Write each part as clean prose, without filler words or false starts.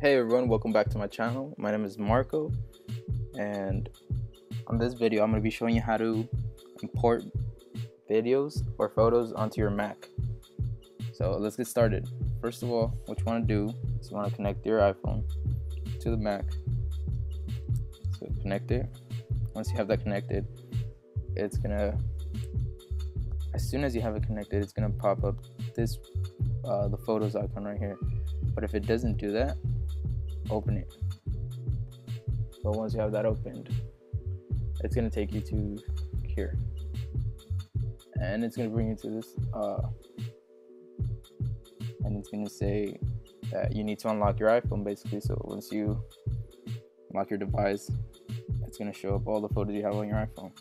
Hey everyone, welcome back to my channel. My name is Marco, and on this video I'm going to be showing you how to import videos or photos onto your Mac. So let's get started. First of all, what you want to do is you want to connect your iPhone to the Mac. So connect it. Once you have that connected, as soon as you have it connected, it's gonna pop up this the photos icon right here. But if it doesn't do that, open it. But once you have that opened, it's gonna take you to here, and it's gonna bring you to this, and it's gonna say that you need to unlock your iPhone basically. So once you unlock your device, it's gonna show up all the photos you have on your iPhone.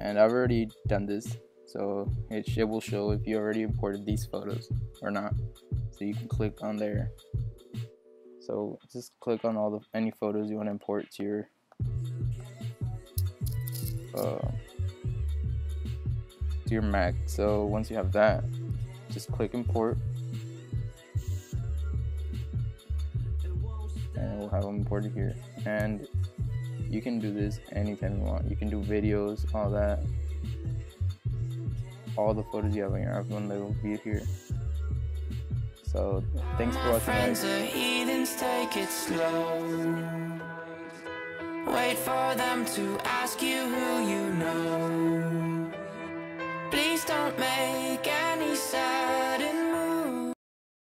And I've already done this, so it will show if you already imported these photos or not. So you can click on there. So just click on any photos you want to import to your Mac. So once you have that, just click import, and we'll have them imported here. And you can do this anytime you want. You can do videos, all that. All the photos you have on your iPhone, they will be here. So thanks for watching, guys. Take it slow. Wait for them to ask you who you know. Please don't make any sense.